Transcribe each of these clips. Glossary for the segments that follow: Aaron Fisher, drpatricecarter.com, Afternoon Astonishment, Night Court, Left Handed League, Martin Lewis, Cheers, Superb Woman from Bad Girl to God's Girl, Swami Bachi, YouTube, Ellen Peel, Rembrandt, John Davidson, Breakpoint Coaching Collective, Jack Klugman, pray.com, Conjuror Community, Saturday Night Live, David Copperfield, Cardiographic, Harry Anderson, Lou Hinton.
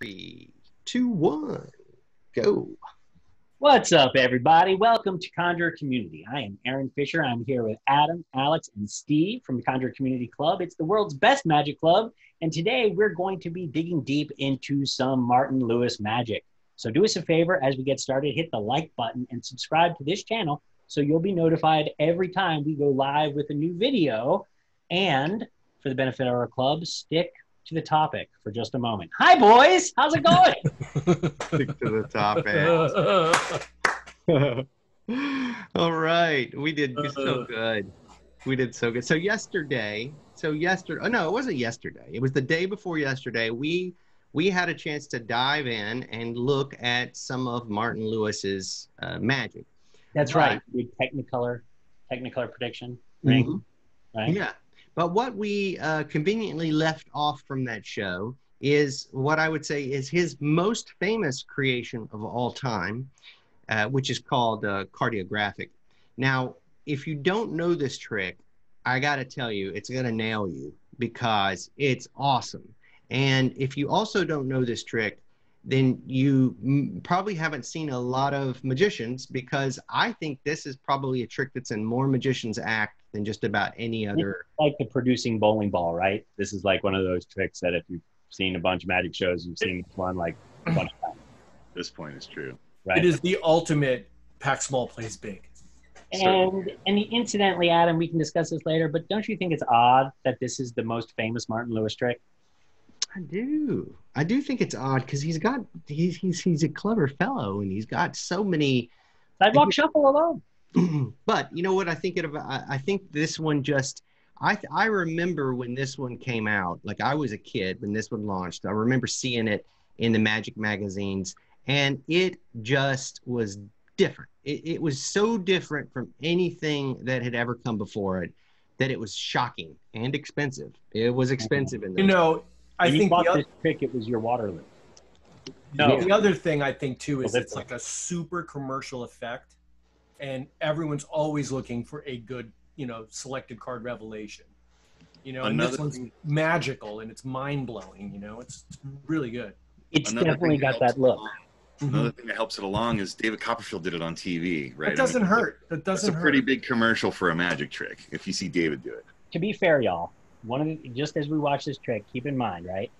3, 2, 1, go. What's up, everybody? Welcome to Conjuror Community. I am Aaron Fisher. I'm here with Adam, Alex, and Steve from the Conjuror Community Club. It's the world's best magic club, and today we're going to be digging deep into some Martin Lewis magic. So do us a favor as we get started, hit the like button and subscribe to this channel so you'll be notified every time we go live with a new video. And for the benefit of our club, stick to the topic for just a moment. Hi, boys. How's it going? Stick to the topic. All right. We did so good. We did so good. So yesterday, oh no, it wasn't yesterday. It was the day before yesterday. We had a chance to dive in and look at some of Martin Lewis's magic. That's right. Technicolor prediction. Right? Mm-hmm. Right? Yeah. But what we conveniently left off from that show is what I would say is his most famous creation of all time, which is called Cardiographic. Now, if you don't know this trick, I got to tell you, it's going to nail you because it's awesome. And if you also don't know this trick, then you probably haven't seen a lot of magicians, because I think this is probably a trick that's in more magicians' act than just about any other. Like the producing bowling ball, right? This is like one of those tricks that if you've seen a bunch of magic shows, you've seen this one like a bunch of times. This point is true. Right? It is the ultimate pack small, plays big. And incidentally, Adam, we can discuss this later, but don't you think it's odd that this is the most famous Martin Lewis trick? I do think it's odd because he's a clever fellow and he's got so many. Sidewalk shuffle alone. But you know what I think I remember when this one came out. Like I was a kid when this one launched. I remember seeing it in the magic magazines, and it just was different. It was so different from anything that had ever come before it that it was shocking and expensive. It was expensive in those times. I think this trick, it was your Waterloo. No. The other thing I think too is it's like a super commercial effect, and everyone's always looking for a good, selected card revelation. And this one's magical and it's mind blowing. It's really good. It's definitely got that look. Another thing that helps it along is David Copperfield did it on TV, right? It doesn't hurt. That doesn't hurt. It's a pretty big commercial for a magic trick if you see David do it. To be fair, y'all. Just as we watch this trick, keep in mind, right?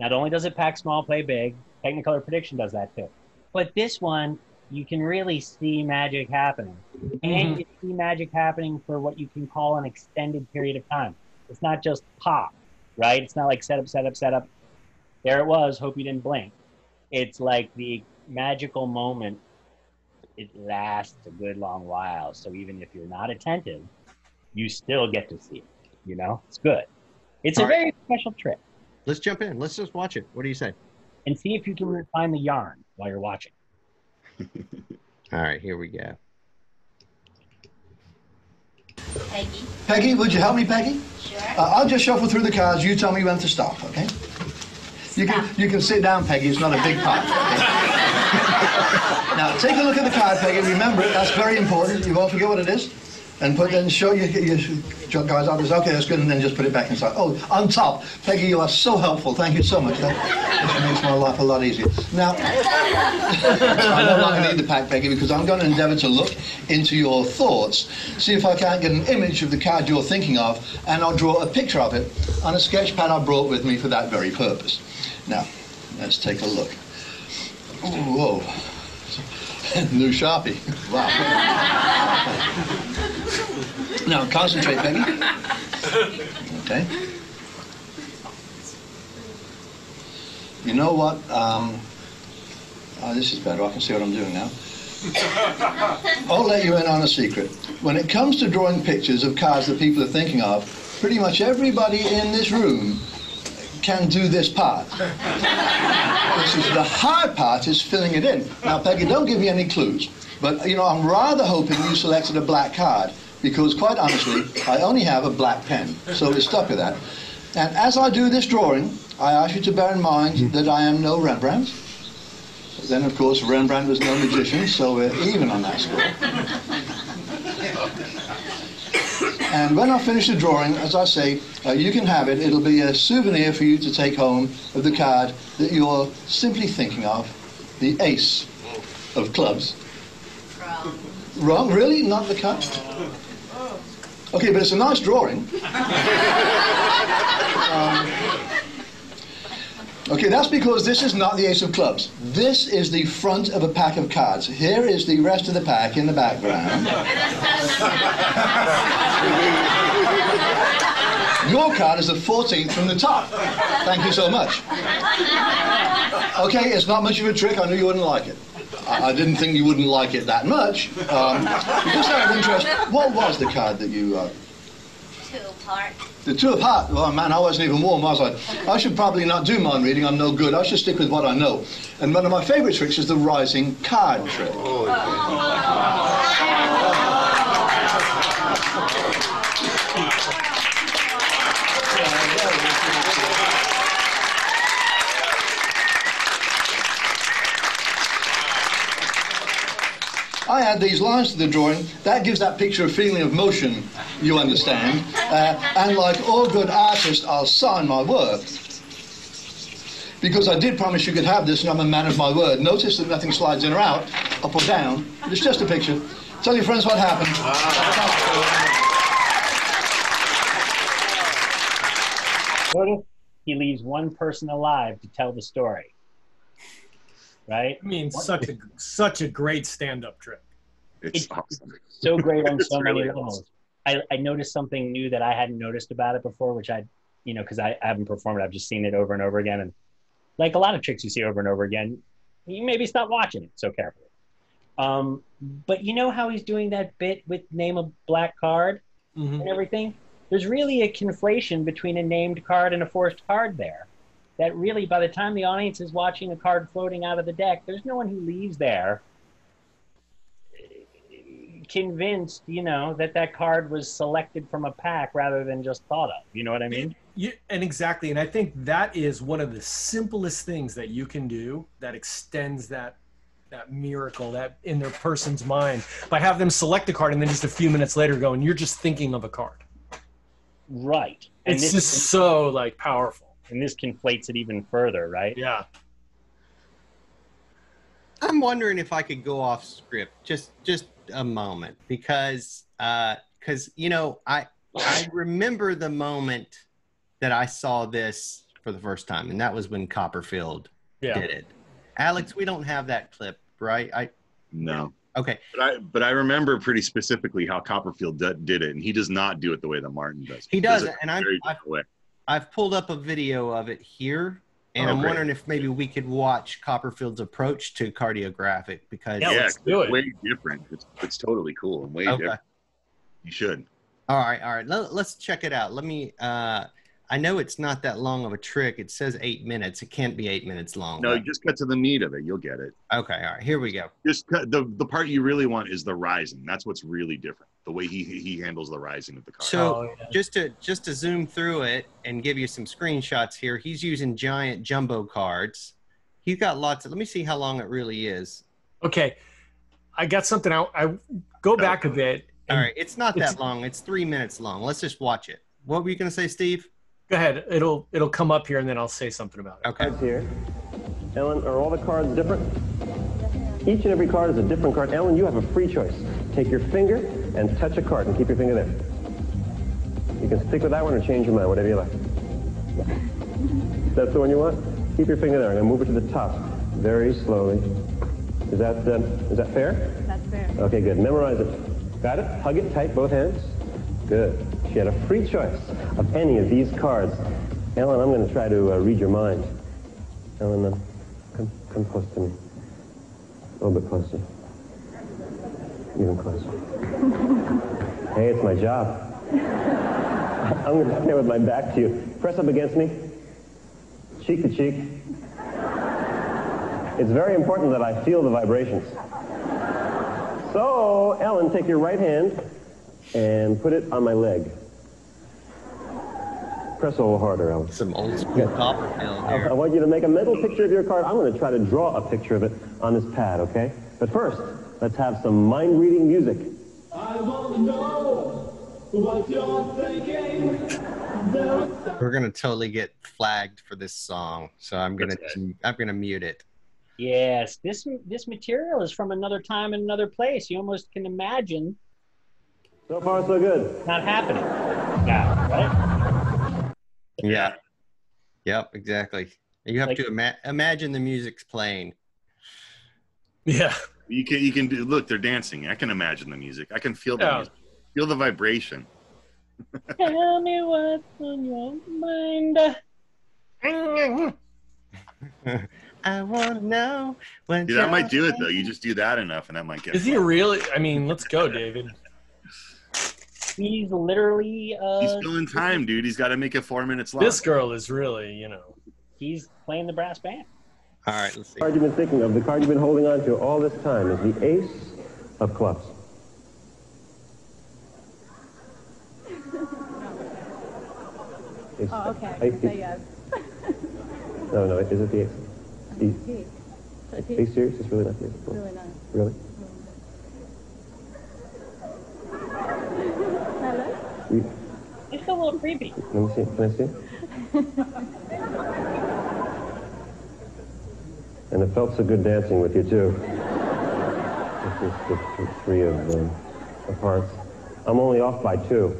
Not only does it pack small, play big, Technicolor prediction does that too. But this one, you can really see magic happening. And you see magic happening for what you can call an extended period of time. It's not just pop, right? It's not like setup, setup, setup. There it was, hope you didn't blink. It's like the magical moment. It lasts a good long while. So even if you're not attentive, you still get to see it. It's good. It's a very special trick. Let's jump in. Let's just watch it. What do you say? And see if you can find the yarn while you're watching. All right, here we go. Peggy. Peggy, would you help me, Peggy? Sure. I'll just shuffle through the cards. You tell me when to stop, okay? Stop. You can sit down, Peggy. It's not a big part. Okay? Now, take a look at the card, Peggy. Remember it. That's very important. You won't forget what it is. And show your guys out. Okay, that's good. And then just put it back inside. Oh, on top, Peggy, you are so helpful. Thank you so much. That makes my life a lot easier. Now, I'm not going to need the pack, Peggy, because I'm going to endeavour to look into your thoughts, see if I can't get an image of the card you're thinking of, and I'll draw a picture of it on a sketch pad I brought with me for that very purpose. Now, let's take a look. Ooh, whoa. New Sharpie. Wow. Now concentrate, Peggy. Okay. You know what? This is better. I can see what I'm doing now. I'll let you in on a secret. When it comes to drawing pictures of cars that people are thinking of, pretty much everybody in this room can do this part. This is the hard part, is filling it in. Now, Peggy, don't give me any clues, but I'm rather hoping you selected a black card, because quite honestly, I only have a black pen, so we're stuck with that. And as I do this drawing, I ask you to bear in mind that I am no Rembrandt. Then, of course, Rembrandt was no magician, so we're even on that score. And when I finish the drawing, as I say, you can have it. It'll be a souvenir for you to take home of the card that you're simply thinking of, the ace of clubs. Wrong. Wrong? Really? Not the card? Okay, but it's a nice drawing. Okay, that's because this is not the ace of clubs. This is the front of a pack of cards. Here is the rest of the pack in the background. Your card is the 14th from the top. Thank you so much. Okay, it's not much of a trick. I knew you wouldn't like it. I didn't think you wouldn't like it that much. Just out of interest, what was the card that you... Two apart. The two apart? Well, man, I wasn't even warm, was I? I should probably not do mind reading. I'm no good. I should stick with what I know. And one of my favourite tricks is the rising card trick. Oh, yeah. I add these lines to the drawing. That gives that picture a feeling of motion, you understand. And like all good artists, I'll sign my work. Because I did promise you could have this, and I'm a man of my word. Notice that nothing slides in or out, up or down. It's just a picture. Tell your friends what happened. What if he leaves one person alive to tell the story? Right? I mean, such a great stand-up trick. It's awesome. So great on so many levels. I noticed something new that I hadn't noticed about it before, which I, you know, because I haven't performed it. I've just seen it over and over again. And like a lot of tricks you see over and over again, you maybe stop watching it so carefully. But you know how he's doing that bit with name a black card and everything? There's really a conflation between a named card and a forced card there. That really, by the time the audience is watching a card floating out of the deck, there's no one who leaves there convinced, you know, that that card was selected from a pack rather than just thought of. You know what I mean? Yeah, and exactly. And I think that is one of the simplest things that you can do that extends that miracle that in their person's mind by having them select a card and then just a few minutes later go, and you're just thinking of a card. Right. And it's just so like powerful. And this conflates it even further, right? Yeah. I'm wondering if I could go off script just a moment, because you know, I remember the moment that I saw this for the first time, and that was when Copperfield did it. Alex, we don't have that clip, right? No. Okay. But I remember pretty specifically how Copperfield did it, and he does not do it the way that Martin does. He doesn't, and I've pulled up a video of it here, and I'm wondering if maybe we could watch Copperfield's approach to Cardiographic, because it's way different. It's totally cool and way different. You should. All right. Let's check it out. Let me. I know it's not that long of a trick. It says 8 minutes. It can't be 8 minutes long. No, right? Just cut to the meat of it. You'll get it. Okay. All right. Here we go. Just cut, the part you really want is the rising. That's what's really different. The way he handles the rising of the card. So just to zoom through it and give you some screenshots here, he's using giant jumbo cards. He's got lots of, let me see how long it really is. Okay. I got something out. I go back a bit. All right. It's not that long. It's 3 minutes long. Let's just watch it. What were you going to say, Steve? Go ahead. It'll come up here, and then I'll say something about it. Okay. Here, Ellen, are all the cards different? Each and every card is a different card. Ellen, you have a free choice. Take your finger and touch a card, and keep your finger there. You can stick with that one or change your mind, whatever you like. That's the one you want? Keep your finger there. I'm going to move it to the top very slowly. Is that fair? That's fair. Okay, good. Memorize it. Got it? Hug it tight, both hands. Good. She had a free choice of any of these cards. Ellen, I'm going to try to read your mind. Ellen, come close to me. A little bit closer. Even closer. Hey, it's my job. I'm going to stand there with my back to you. Press up against me. Cheek to cheek. It's very important that I feel the vibrations. So, Ellen, take your right hand and put it on my leg. Press a little harder, Ellen. Some old school Copperfield there. I want you to make a mental picture of your card. I'm going to try to draw a picture of it on this pad, okay? But first, let's have some mind-reading music. I want to know who We're gonna totally get flagged for this song, so I'm gonna mute it. Yes, this material is from another time and another place. You almost can imagine. So far, so good. Not happening. Now, right? Yeah. Yep. Exactly. You have like, to imagine the music's playing. Yeah. You can do. Look, they're dancing. I can imagine the music. I can feel the music. Feel the vibration. Tell me what's on your mind. I want to know. Dude, I might do it though. You just do that enough, and I might get. Is he really? I mean, let's go, David. He's literally. He's still in time, dude. He's got to make it 4 minutes long. This girl is really, you know. He's playing the brass band. All right, let's see. The card you've been thinking of, the card you've been holding on to all this time, is the Ace of Clubs. It's oh, okay. I say yes. No, is it the Ace? Are you serious? It's really not the Ace. Really not. Really? Hello? It's a little creepy. Let me see. Can I see? And it felt so good dancing with you, too. This is the three of the parts. I'm only off by two.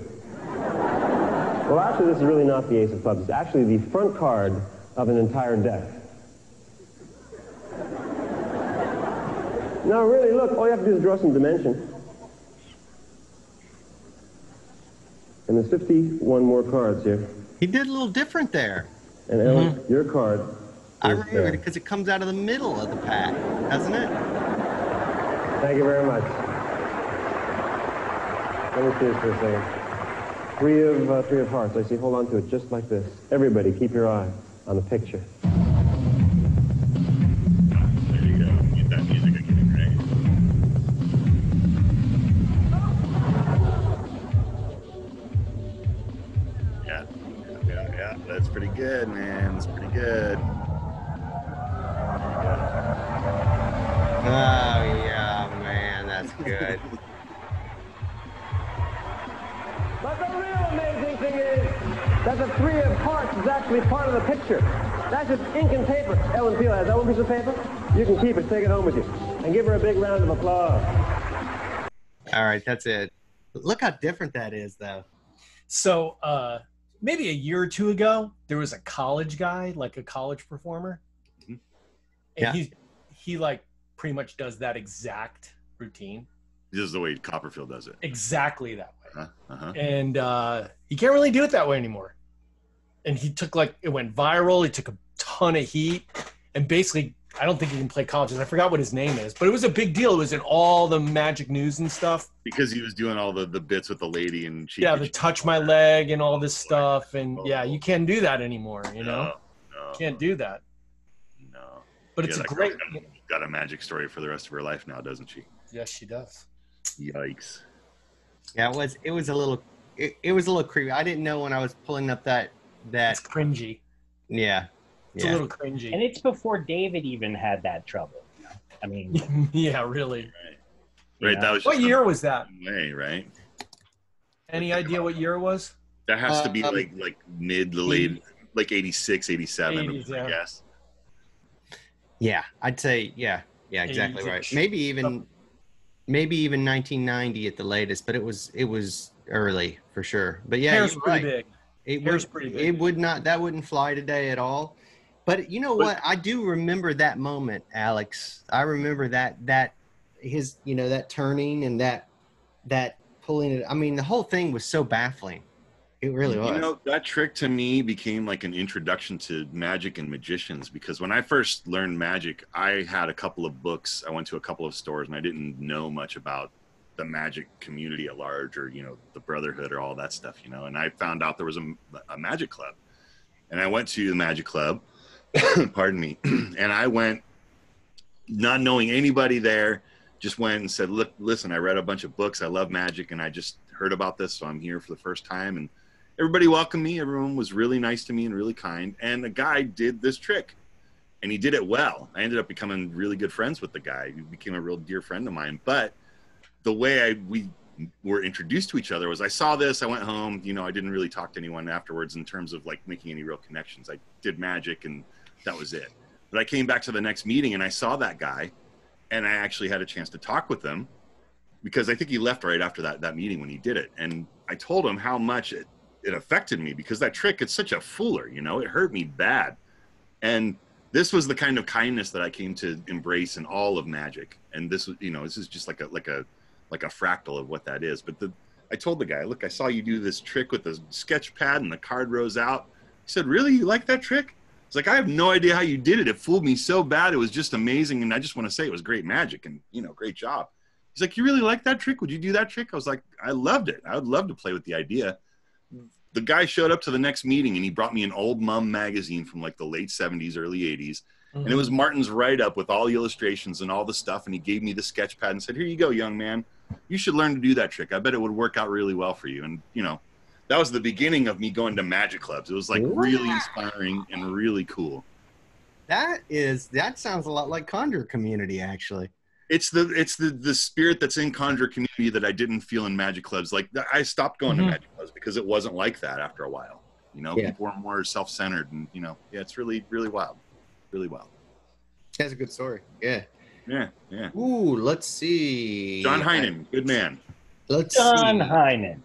Well, actually, this is really not the Ace of Clubs. It's actually the front card of an entire deck. No, really, look, all you have to do is draw some dimension. And there's 51 more cards here. He did a little different there. And Ellen, your card. I remember it because it comes out of the middle of the pack, doesn't it? Thank you very much. Let me see this for a second. Three of hearts. I see. Hold on to it just like this. Everybody, keep your eye on the picture. That's pretty good, man. That's pretty good. Oh, yeah, man. That's good. But the real amazing thing is that the three of hearts is actually part of the picture. That's just ink and paper. Ellen Peel has that one piece of paper. You can keep it. Take it home with you. And give her a big round of applause. All right, that's it. Look how different that is, though. So, maybe a year or two ago, there was a college guy, like a college performer. Mm-hmm. And he like pretty much does that exact routine. This is the way Copperfield does it. Exactly that way. And he can't really do it that way anymore. And he took like, it went viral. He took a ton of heat. And basically, I don't think he can play colleges. I forgot what his name is, but it was a big deal. It was in all the magic news and stuff. Because he was doing all the bits with the lady and she. Yeah, the touch my leg and all this stuff. And yeah, you can't do that anymore, you know? No. Can't do that. No. But it's a great. She's got a magic story for the rest of her life now, doesn't she? Yes, she does. Yikes. Yeah, it was a little, it was a little creepy. I didn't know when I was pulling up that. It's cringy. Yeah. It's a little cringy. And it's before David even had that trouble. I mean. Yeah, really. Right. That was what year was that? Way, right? Any idea what year it was? That has to be like mid to late, like 86, 87, I guess. Yeah, I'd say, yeah, exactly right. Maybe even 1990 at the latest, but it was early for sure. But yeah, hair's pretty big. It would not, that wouldn't fly today at all. But you know what? I do remember that moment, Alex. I remember that his, you know, that turning and that pulling it. I mean, the whole thing was so baffling. It really was. You know, that trick to me became like an introduction to magic and magicians, because when I first learned magic, I had a couple of books. I went to a couple of stores and I didn't know much about the magic community at large, or, you know, the brotherhood or all that stuff, you know, and I found out there was a magic club, and I went to the magic club. Pardon me. And I went not knowing anybody there, just went and said, look, listen, I read a bunch of books. I love magic. And I just heard about this. So I'm here for the first time. And everybody welcomed me. Everyone was really nice to me and really kind. And the guy did this trick and he did it well. I ended up becoming really good friends with the guy. He became a real dear friend of mine. But the way we were introduced to each other was I saw this, I went home, you know, I didn't really talk to anyone afterwards in terms of like making any real connections. I did magic and that was it. But I came back to the next meeting and I saw that guy and I actually had a chance to talk with him, because I think he left right after that meeting when he did it. And I told him how much it affected me, because that trick, it's such a fooler, you know, it hurt me bad. And this was the kind of kindness that I came to embrace in all of magic. And this was, you know, this is just like a fractal of what that is. But I told the guy, look, I saw you do this trick with the sketch pad and the card rose out. He said, really? You like that trick? It's like, I have no idea how you did it. It fooled me so bad. It was just amazing. And I just want to say it was great magic and, you know, great job. He's like, you really like that trick? Would you do that trick? I was like, I loved it. I would love to play with the idea. The guy showed up to the next meeting and he brought me an old mum magazine from like the late 70s, early 80s. Mm-hmm. And it was Martin's write-up with all the illustrations and all the stuff. And he gave me the sketch pad and said, here you go, young man. You should learn to do that trick. I bet it would work out really well for you. And, you know, that was the beginning of me going to magic clubs. It was like really inspiring and really cool. That sounds a lot like Conjuror Community, actually. It's the spirit that's in Conjuror Community that I didn't feel in magic clubs. Like, I stopped going to magic clubs because it wasn't like that after a while. You know, people were more self-centered and, you know, it's really, really wild. Really wild. That's a good story. Yeah. Yeah. Yeah. Ooh, let's see. John Heinen, good man. John Heinen.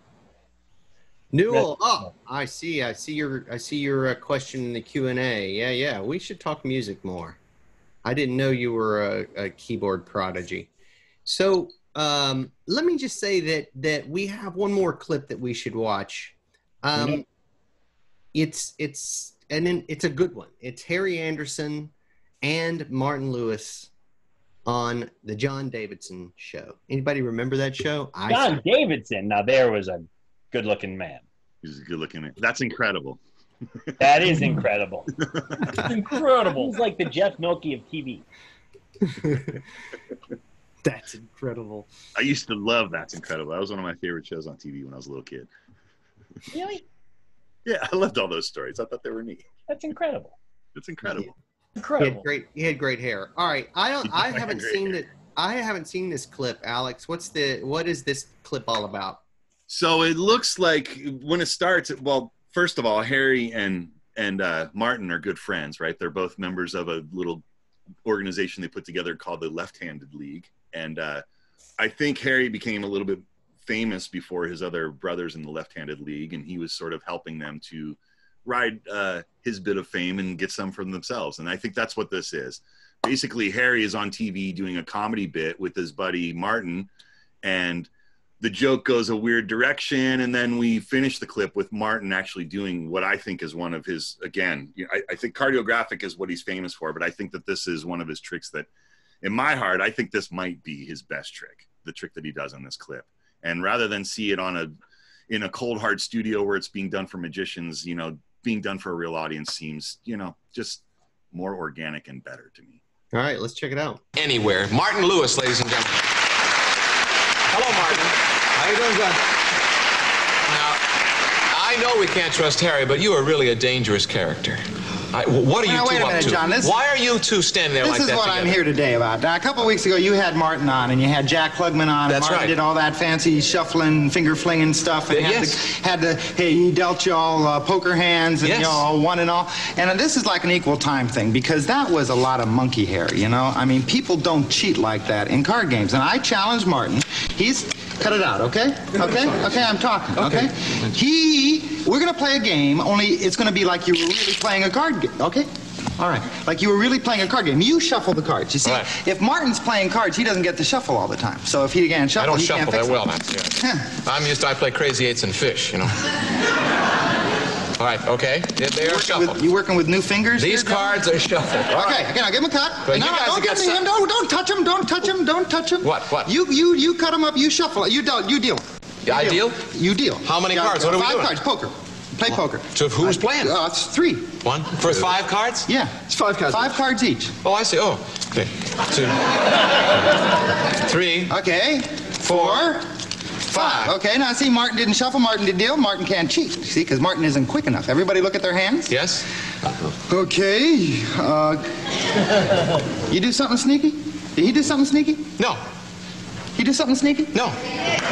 Newell. Oh, I see. I see your question in the Q&A. Yeah, yeah. We should talk music more. I didn't know you were a keyboard prodigy. So let me just say that we have one more clip that we should watch. It's a good one. It's Harry Anderson and Martin Lewis on the John Davidson show. Anybody remember that show? John Davidson. Now there was a good-looking man. He's a good-looking man. That's incredible. That is incredible. It's incredible. He's like the Jeff Milky of TV. That's incredible. I used to love That's Incredible. That was one of my favorite shows on TV when I was a little kid. Really? Yeah, I loved all those stories. I thought they were neat. That's incredible. It's incredible. Incredible. He had great hair. All right, I haven't seen this clip, Alex. What is this clip all about? So it looks like when it starts, well, first of all, Harry and Martin are good friends, right? They're both members of a little organization they put together called the Left Handed League. And I think Harry became a little bit famous before his other brothers in the Left Handed League. And he was sort of helping them to ride his bit of fame and get some for themselves. And I think that's what this is. Basically, Harry is on TV doing a comedy bit with his buddy Martin, and the joke goes a weird direction, and then we finish the clip with Martin actually doing what I think is one of his, again, you know, I think Cardiographic is what he's famous for, but I think that this is one of his tricks that, in my heart, I think this might be his best trick, the trick that he does on this clip. And rather than see it in a cold hard studio where it's being done for magicians, you know, being done for a real audience seems, you know, just more organic and better to me. All right, let's check it out. Anywhere, Martin Lewis, ladies and gentlemen. Hello, Martin. How you doing, John? Now, I know we can't trust Harry, but you are really a dangerous character. What are you two up to? John, why are you two standing there like that? This is what I'm here today about. Now, a couple weeks ago, you had Martin on, and you had Jack Klugman on. That's right. Martin did all that fancy shuffling, finger-flinging stuff, and he dealt you all poker hands, and you all won and all. And this is like an equal time thing, because that was a lot of monkey hair, you know? I mean, people don't cheat like that in card games. And I challenged Martin. He's... Cut it out, okay? Okay? Okay, I'm talking, okay? We're gonna play a game, only it's gonna be like you were really playing a card game, okay? All right, like you were really playing a card game. You shuffle the cards, you see? Right. If Martin's playing cards, he doesn't get to shuffle all the time. So if he can't shuffle, he can't fix it. I don't shuffle that well, I'm used to, I play crazy eights and fish, you know? All right, okay. They are shuffled. You working with new fingers? These cards are shuffled. Okay, okay, now give them a cut. Don't touch them, don't touch them, don't touch them. What? You cut them up, you shuffle, you deal. I deal? You deal. How many cards? What are we doing? 5 cards, poker. Play poker. So who's playing? It's 3. 1? For 5 cards? Yeah. It's 5 cards. 5 cards each. Oh, I see. Oh. Okay. 2. 3. Okay. 4. 5. Okay, now see, Martin didn't shuffle, Martin did deal, Martin can't cheat, see, because Martin isn't quick enough. Everybody look at their hands? Yes. Okay, you do something sneaky? Did he do something sneaky? No. He You do something sneaky? No.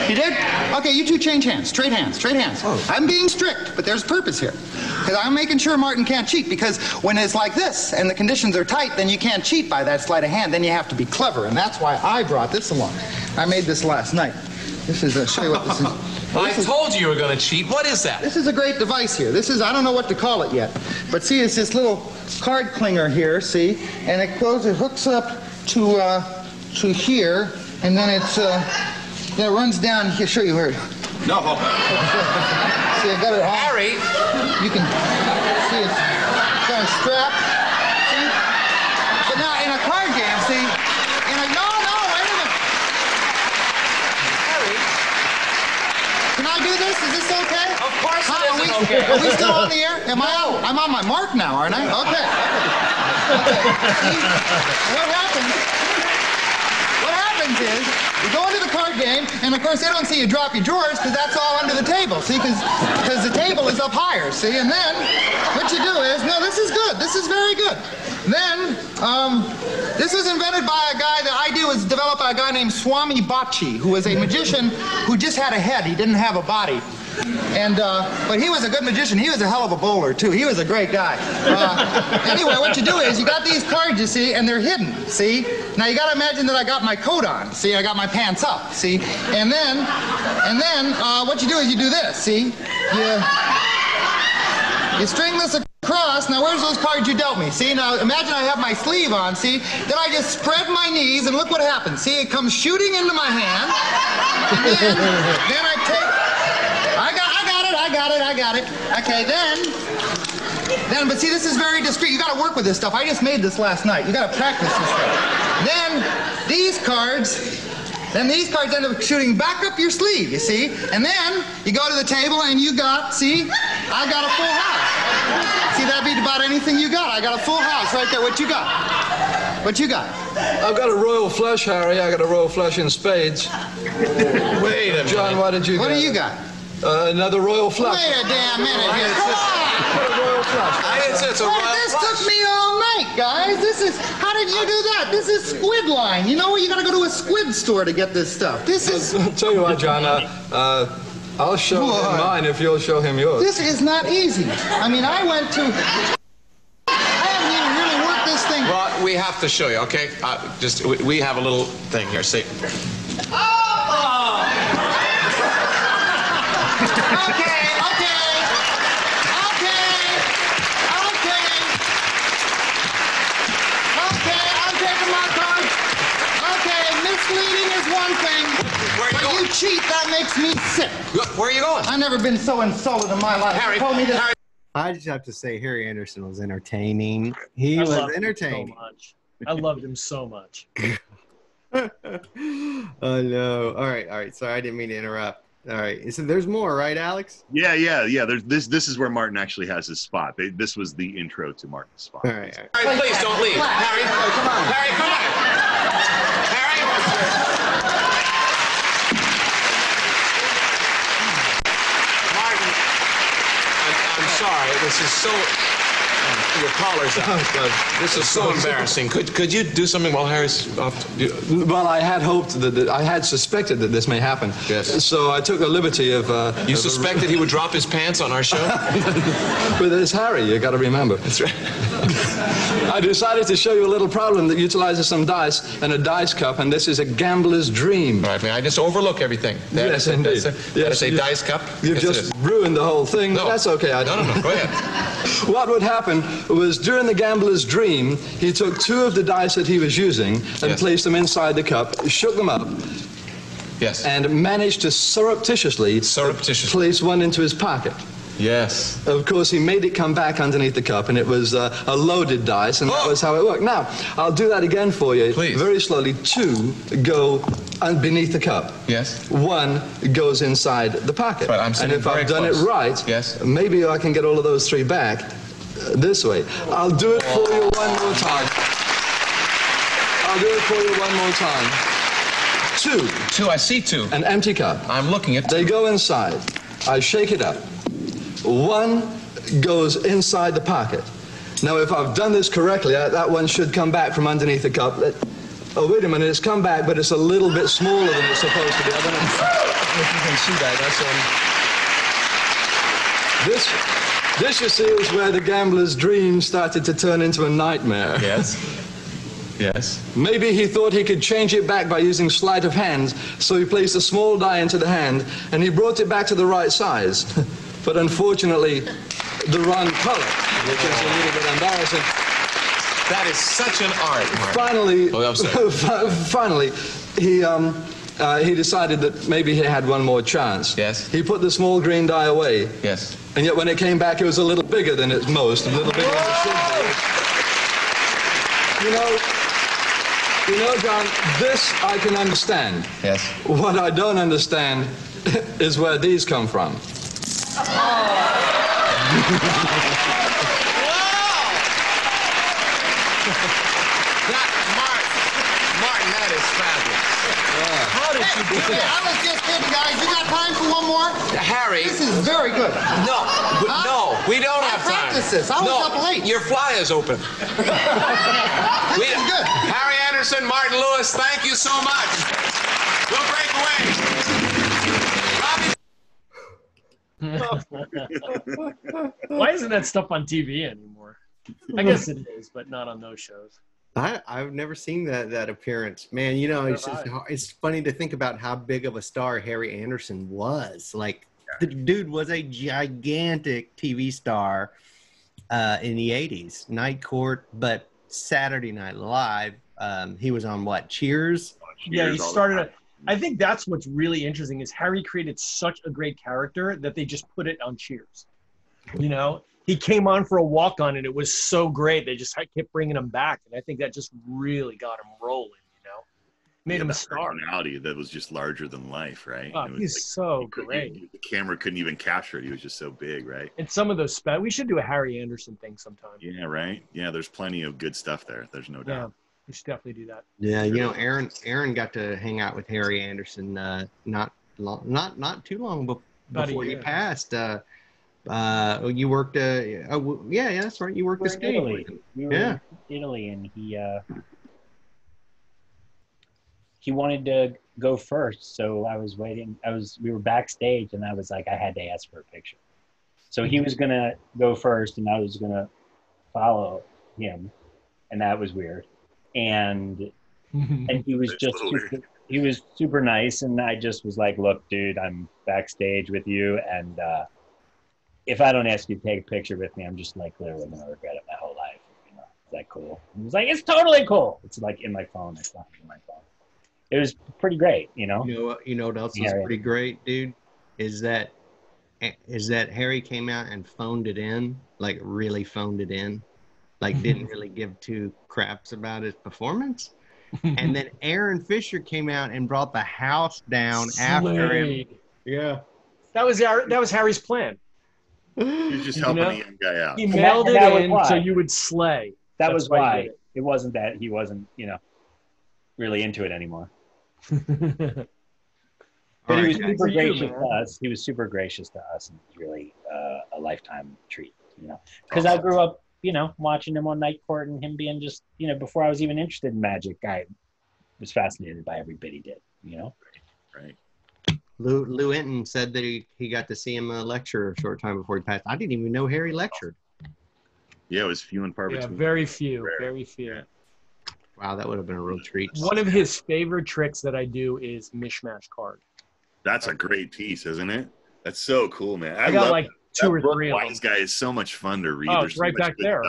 You did? Okay, you two change hands. Trade hands. Trade hands. Oh. I'm being strict, but there's purpose here. Because I'm making sure Martin can't cheat, because when it's like this and the conditions are tight, then you can't cheat by that sleight of hand. Then you have to be clever, and that's why I brought this along. I made this last night. This is, show you what this is. I told you you were going to cheat. What is that? This is a great device here. This is, I don't know what to call it yet. But see, it's this little card clinger here, see? And it goes, it hooks up to here, and then it's, it runs down. Here, show you where it. No. See, I got it on. Harry! You can see it's kind of strapped. See? But now, in a card game, see? In a, no, wait a minute. Harry! Can I do this? Is this okay? Of course it is okay. Are we still on the air? Am I out? I'm on my mark now, aren't I? Okay. See? What happened? Is you go into the card game, and of course they don't see you drop your drawers because that's all under the table, see, because the table is up higher, see, and then what you do is, no, this is good, this is very good. Then, this was invented by a guy, the idea was developed by a guy named Swami Bachi, who was a magician who just had a head, he didn't have a body. And, but he was a good magician. He was a hell of a bowler, too. He was a great guy. Anyway, what you do is you got these cards, you see, and they're hidden, see? Now, you got to imagine that I got my coat on, see? I got my pants up, see? And then what you do is you do this, see? You string this across. Now, where's those cards you dealt me, see? Now, imagine I have my sleeve on, see? Then I just spread my knees, and look what happens, see? It comes shooting into my hand. And then I take... I got it. Okay, then, but see, this is very discreet. You got to work with this stuff. I just made this last night. You got to practice this stuff. Then these cards end up shooting back up your sleeve, you see? And then you go to the table and you got, see, I got a full house. See, that'd be about anything you got. I got a full house right there. What you got? What you got? I've got a royal flush, Harry. I got a royal flush in spades. Wait a minute. John, why did you get? What do you got? Another royal flush. Wait a damn minute here. Come on! Royal flush. This took me all night, guys. This is... How did you do that? This is squid line. You know what? You gotta go to a squid store to get this stuff. This is... I'll tell you what, John. I'll show him mine if you'll show him yours. This is not easy. I mean, I went to... I haven't even really worked this thing. Well, we have to show you, okay? We have a little thing here. See? Okay, I'm taking my card. Okay, misleading is one thing. Where are you going? You cheat, that makes me sick. Where are you going? I've never been so insulted in my life. Harry, told me this. Harry. I just have to say, Harry Anderson was entertaining. He was entertaining. So much. I loved him so much. Oh, no. All right. Sorry, I didn't mean to interrupt. All right. So there's more, right, Alex? Yeah. There's this is where Martin actually has his spot. This was the intro to Martin's spot. All right. Please don't leave. Harry, come on. Harry, come on. Harry. Martin, I'm sorry. This is so... Your collar's out. This is so embarrassing. Could you do something while Harry's off? Well, I had hoped that I had suspected that this may happen. Yes. So I took the liberty of. You suspected he would drop his pants on our show? But it's Harry. You got to remember. That's right. I decided to show you a little problem that utilizes some dice and a dice cup, and this is a gambler's dream. All right, man. I just overlook everything. Yes, indeed. That's a dice cup. You've just ruined the whole thing. No. That's okay. No. Go ahead. What would happen? Was during the gambler's dream, he took two of the dice that he was using and placed them inside the cup, shook them up, and managed to surreptitiously place one into his pocket. Yes. Of course, he made it come back underneath the cup, and it was a loaded dice, and that was how it worked. Now, I'll do that again for you. Please. Very slowly, two go beneath the cup. Yes. One goes inside the pocket. But I'm and if I've done it right, maybe I can get all of those three back. This way. I'll do it for you one more time. Two. I see two. An empty cup. I'm looking at two. They go inside. I shake it up. One goes inside the pocket. Now, if I've done this correctly, that one should come back from underneath the cup. Oh, wait a minute, it's come back, but it's a little bit smaller than it's supposed to be. I don't know if you can see that. That's this, you see, is where the gambler's dream started to turn into a nightmare. Yes. Yes. Maybe he thought he could change it back by using sleight of hand, so he placed a small die into the hand, and he brought it back to the right size. But unfortunately, the wrong color, which is a little bit embarrassing. That is such an art, Martin. Finally, oh, I'm sorry. Finally, he decided that maybe he had one more chance. Yes. He put the small green die away. Yes. And yet when it came back, it was a little bigger than its most, a little bigger than it should be. You know, John, this I can understand. Yes. What I don't understand is where these come from. Oh. I was just kidding, guys. You got time for one more? Harry. This is very good. No. Huh? No, we don't have time. I was up late. Your fly is open. This is good. Harry Anderson, Martin Lewis, thank you so much. We'll break away. Why isn't that stuff on TV anymore? I guess it is, but not on those shows. I've never seen that appearance. Man, you know, it's just, it's funny to think about how big of a star Harry Anderson was. Like, the dude was a gigantic TV star in the 80s. Night Court, but Saturday Night Live. He was on, what, Cheers? Yeah, he started... I think that's what's really interesting is Harry created such a great character that they just put it on Cheers. You know? He came on for a walk-on, and it was so great. They just kept bringing him back, and I think that just really got him rolling, you know? Made him a star. Personality that was just larger than life, right? Oh, he's like, so great. The camera couldn't even capture it. He was just so big, right? And some of those we should do a Harry Anderson thing sometime. Yeah, right? Yeah, there's plenty of good stuff there. There's no doubt. Yeah, we should definitely do that. Yeah, you know, Aaron got to hang out with Harry Anderson not too long before he passed. You worked yeah, that's right, you worked in Italy. We were in Italy, and he wanted to go first, so I was waiting. We were backstage, and I was like, I had to ask for a picture. So he was gonna go first, and I was gonna follow him, and that was weird. And he was just he was super nice, and I just was like, look, dude, I'm backstage with you, and if I don't ask you to take a picture with me, I'm just like literally gonna regret it my whole life. You know, is that cool? And he was like, it's totally cool. It's like in my phone. It's not in my phone. It was pretty great, you know. You know what else was pretty great, dude? Is that Harry came out and phoned it in, like really phoned it in, like didn't really give two craps about his performance. And then Aaron Fisher came out and brought the house down after him. Yeah, that was Harry's plan. You're just helping the young guy out. He mailed it in so you would slay. That was why. It wasn't that he wasn't, you know, really into it anymore. But he was super gracious to us. He was super gracious to us, and it was really a lifetime treat, you know. Because I grew up, you know, watching him on Night Court and him being just, you know, before I was even interested in magic, I was fascinated by every bit he did, you know. Right. Lou Hinton said that he got to see him lecture a short time before he passed. I didn't even know Harry lectured. Yeah, it was few and far between. Yeah, very few. Yeah. Wow, that would have been a real treat. One of his favorite tricks that I do is mishmash card. That's a great piece, isn't it? That's so cool, man. I got love like that. two or three. Wise guy is so much fun to read. Oh, it's right back there.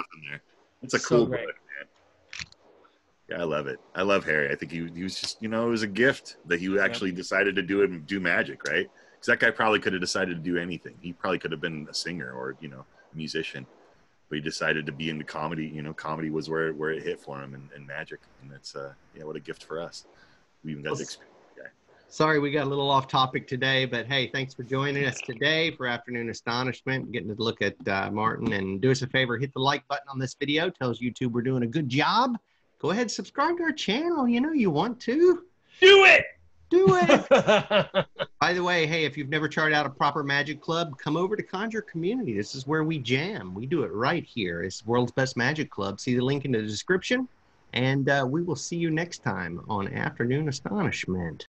It's a cool book, man. I love it. I love Harry. I think he was just, you know, it was a gift that he actually decided to do it and do magic, right? Because that guy probably could have decided to do anything. He probably could have been a singer or, you know, a musician. But he decided to be into comedy. You know, comedy was where it hit for him, and magic. And that's, yeah, what a gift for us. We even got to experience the guy. Sorry we got a little off topic today, but hey, thanks for joining us today for Afternoon Astonishment, getting to look at Martin. And do us a favor, hit the like button on this video. Tells YouTube we're doing a good job. Go ahead, subscribe to our channel. You know you want to. Do it! Do it! By the way, hey, if you've never tried out a proper magic club, come over to Conjuror Community. This is where we jam. We do it right here. It's the world's best magic club. See the link in the description. And we will see you next time on Afternoon Astonishment.